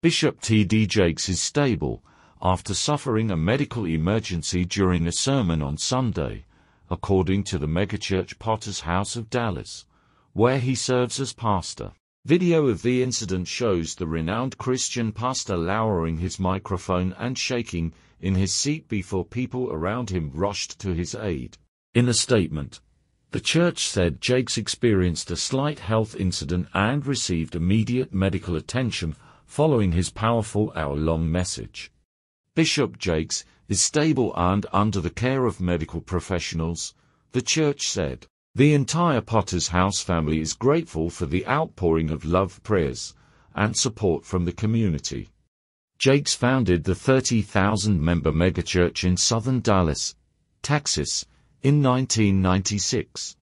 Bishop T.D. Jakes is stable after suffering a medical emergency during a sermon on Sunday, according to the megachurch Potter's House of Dallas, where he serves as pastor. Video of the incident shows the renowned Christian pastor lowering his microphone and shaking in his seat before people around him rushed to his aid. In a statement, the church said Jakes experienced a slight health incident and received immediate medical attention following his powerful hour-long message. Bishop Jakes is stable and under the care of medical professionals, the church said. The entire Potter's House family is grateful for the outpouring of love, prayers, and support from the community. Jakes founded the 30,000-member megachurch in southern Dallas, Texas, in 1996.